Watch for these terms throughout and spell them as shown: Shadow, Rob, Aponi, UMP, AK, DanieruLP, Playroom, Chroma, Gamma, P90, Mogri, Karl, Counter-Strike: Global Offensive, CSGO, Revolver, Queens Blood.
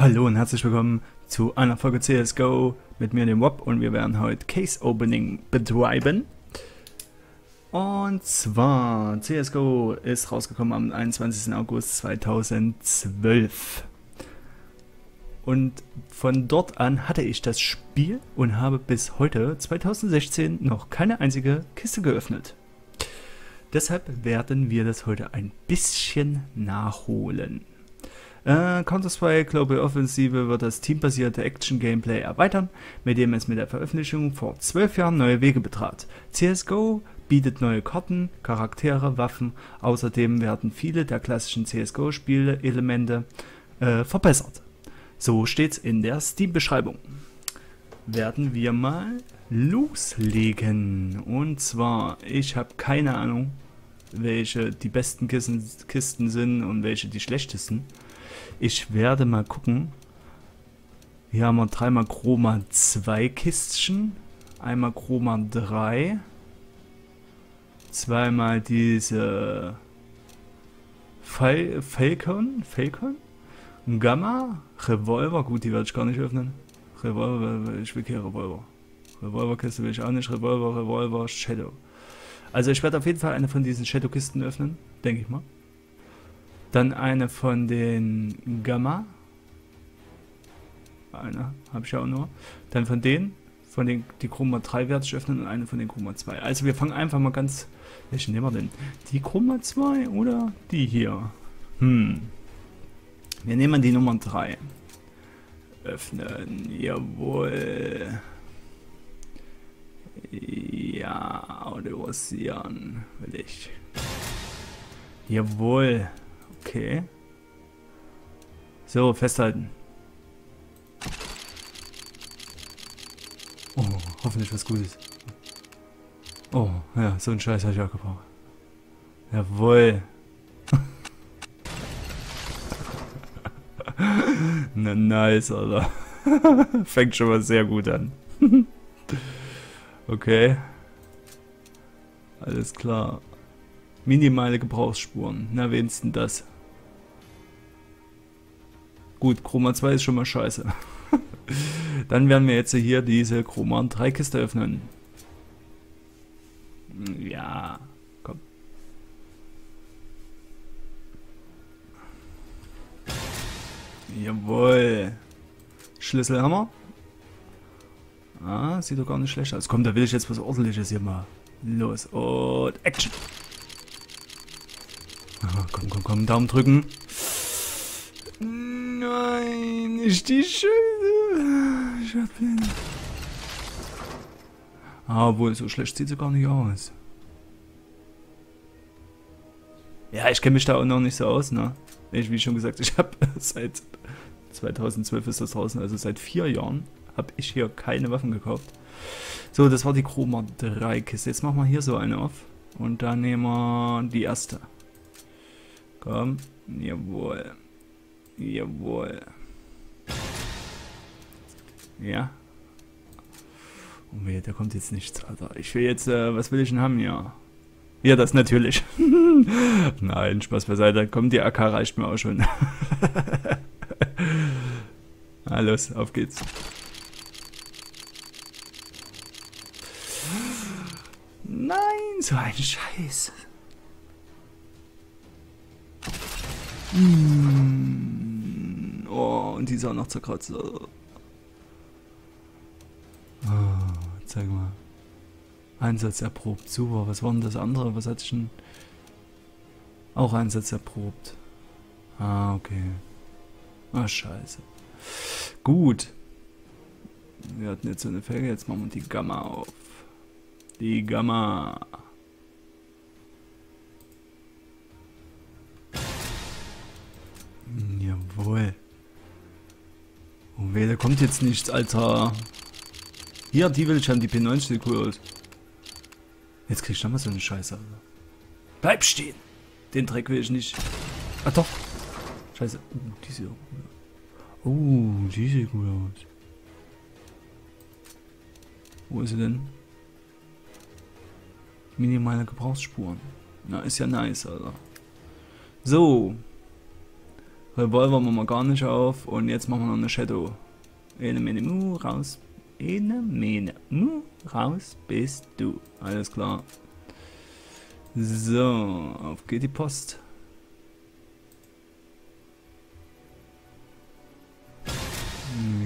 Hallo und herzlich willkommen zu einer Folge CSGO mit mir, dem Rob, und wir werden heute Case Opening betreiben. Und zwar, CSGO ist rausgekommen am 21. August 2012. Und von dort an hatte ich das Spiel und habe bis heute, 2016, noch keine einzige Kiste geöffnet. Deshalb werden wir das heute ein bisschen nachholen. Counter-Strike Global Offensive wird das teambasierte Action-Gameplay erweitern, mit dem es mit der Veröffentlichung vor 12 Jahren neue Wege betrat. CSGO bietet neue Karten, Charaktere, Waffen, außerdem werden viele der klassischen CSGO-Spiele-Elemente verbessert. So steht's in der Steam-Beschreibung. Werden wir mal loslegen. Und zwar, ich habe keine Ahnung, welche die besten Kisten sind und welche die schlechtesten. Ich werde mal gucken. Hier haben wir dreimal Chroma 2 Kistchen, einmal Chroma 3, zweimal diese Falcon, Gamma, Revolver, gut, die werde ich gar nicht öffnen. Revolver, ich will keine Revolver. Revolverkiste will ich auch nicht, Revolver, Shadow. Also ich werde auf jeden Fall eine von diesen Shadow-Kisten öffnen, denke ich mal. Dann eine von den Gamma. Eine habe ich ja auch nur. Dann von denen. Von den die Chroma 3 werde ich öffnen und eine von den Chroma 2. Also wir fangen einfach mal ganz... Welche nehmen wir denn? Die Chroma 2 oder die hier? Wir nehmen die Nummer 3. Öffnen. Jawohl. Ja, Audio-Sian will ich. Jawohl. Okay. So, festhalten. Oh, hoffentlich was Gutes. Oh, ja, so einen Scheiß habe ich auch gebraucht. Jawohl. Na nice, Alter. Fängt schon mal sehr gut an. Okay. Alles klar. Minimale Gebrauchsspuren. Na, wenigstens das. Gut, Chroma 2 ist schon mal scheiße. Dann werden wir jetzt hier diese Chroma 3 Kiste öffnen. Ja, komm. Jawohl. Schlüsselhammer. Ah, sieht doch gar nicht schlecht aus. Komm, da will ich jetzt was Ordentliches hier mal. Los und Action. Ah, komm, Daumen drücken. Nein, nicht die Scheiße. Ich hab den. Obwohl, so schlecht sieht sie gar nicht aus. Ja, ich kenne mich da auch noch nicht so aus, ne? Ich, wie schon gesagt, ich habe seit 2012 ist das draußen, also seit 4 Jahren. Habe ich hier keine Waffen gekauft. So, das war die Chroma 3 Kiste. Jetzt machen wir hier so eine auf. Und dann nehmen wir die erste. Komm. Jawohl. Jawohl. Ja. Oh weh, da kommt jetzt nichts, Alter. Ich will jetzt, was will ich denn haben hier? Ja, das natürlich. Nein, Spaß beiseite. Komm, die AK reicht mir auch schon. Na los, auf geht's. Nein, so ein Scheiß. Oh, und die ist auch noch zerkratzt. Oh, zeig mal. Einsatz erprobt. Super, was war denn das andere? Was hatte ich denn? Auch Einsatz erprobt. Ah, okay. Ah, scheiße. Gut. Wir hatten jetzt so eine Felge, jetzt machen wir die Gamma auf. Die Gamma. Jawohl. Oh weh, da kommt jetzt nichts, Alter. Hier, die will ich haben, die P90 cool. Jetzt krieg ich nochmal so eine Scheiße, Alter. Bleib stehen! Den Dreck will ich nicht. Ah doch! Scheiße. Die sieht auch gut aus. Oh, die sieht gut aus. Wo ist sie denn? Minimale Gebrauchsspuren. Na, ist ja nice, Alter. So. Revolver machen wir gar nicht auf und jetzt machen wir noch eine Shadow. Ene Mene Mu, raus. Ene Mene Mu, raus bist du. Alles klar. So, auf geht die Post.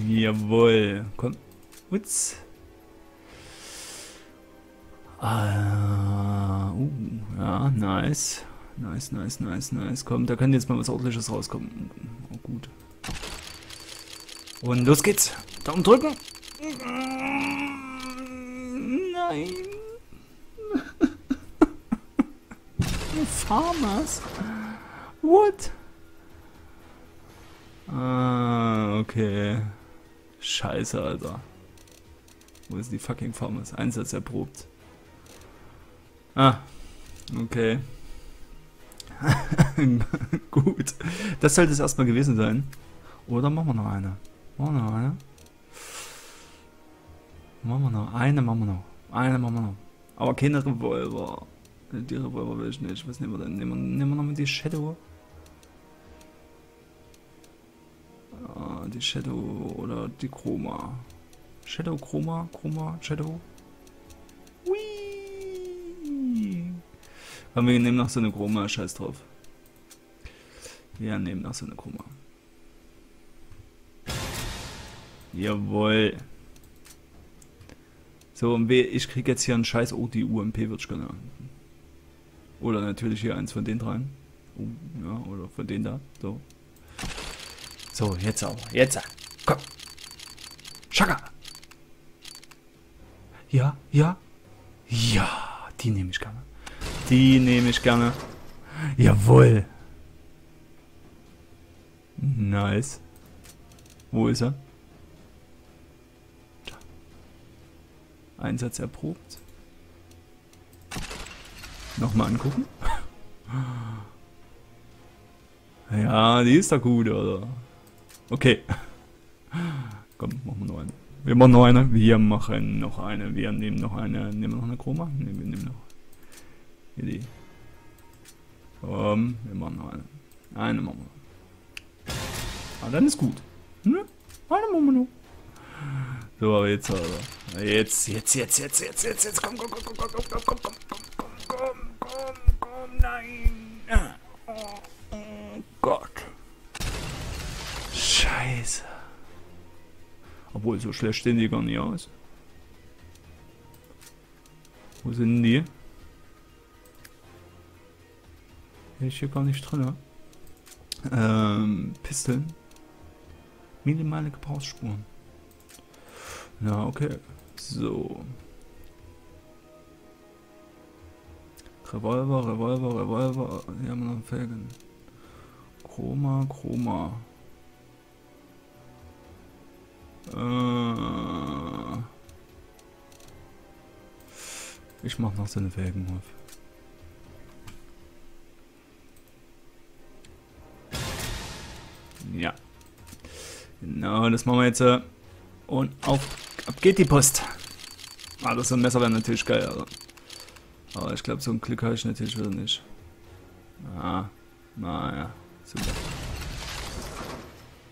Jawohl, komm. Witz. Ja, nice. Nice, nice, nice, nice. Komm, da kann jetzt mal was Ordentliches rauskommen. Oh, gut. Und los geht's. Daumen drücken. Nein. Farmers? What? Ah, okay. Scheiße, Alter. Wo ist die fucking Farmers? Einsatz erprobt. Ah, okay. Gut. Das sollte es erstmal gewesen sein. Oder machen wir noch eine? Machen wir noch eine? Machen wir noch eine? Machen wir noch eine? Machen wir noch. Aber keine Revolver. Die Revolver will ich nicht. Was nehmen wir denn? Nehmen wir noch mit die Shadow? Ah, die Shadow oder die Chroma. Shadow, Chroma, Chroma, Shadow. Aber wir nehmen noch so eine Chroma, scheiß drauf. Wir nehmen noch so eine Chroma. Jawohl. So, und ich krieg jetzt hier einen scheiß... Oh, die UMP wird ich gerne. Oder natürlich hier eins von den dreien. Oh, ja, oder von denen da. So. So, jetzt auch. Jetzt. Komm. Schaka. Ja, ja. Ja, die nehme ich gerne. Die nehme ich gerne. Jawohl. Nice. Wo ist er? Einsatz erprobt. Nochmal angucken. Ja, die ist doch gut, oder? Okay. Komm, machen wir noch eine. Wir machen noch eine. Wir machen noch eine. Wir nehmen noch eine. Nehmen wir noch eine Chroma? Ne, wir nehmen noch. Hier die. Wir machen noch eine. Eine machen wir noch. Ah, dann ist gut. Ne? Eine machen wir noch. So, aber jetzt, Alter. Jetzt. Komm, nein. Oh Gott. Scheiße. Obwohl, so schlecht stehen die gar nicht aus. Wo sind die? Ich hier gar nicht drin. Pistolen. Minimale Gebrauchsspuren. Na, okay. So. Revolver. Hier haben wir noch einen Felgen. Chroma. Ich mach noch so eine Felgen auf. Ja. Genau, das machen wir jetzt. Und ab geht die Post. Ah, das so ein Messer wäre natürlich geil, Alter. Aber ich glaube, so ein Glück habe ich natürlich wieder nicht. Ah, naja. Super.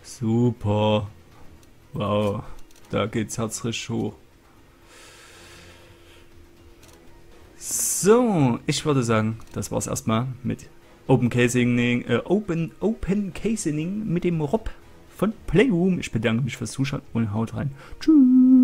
Super. Wow. Da geht's Herz richtig hoch. So, ich würde sagen, das war's erstmal mit Open Casing mit dem Rob von Playroom. Ich bedanke mich fürs Zuschauen und haut rein. Tschüss.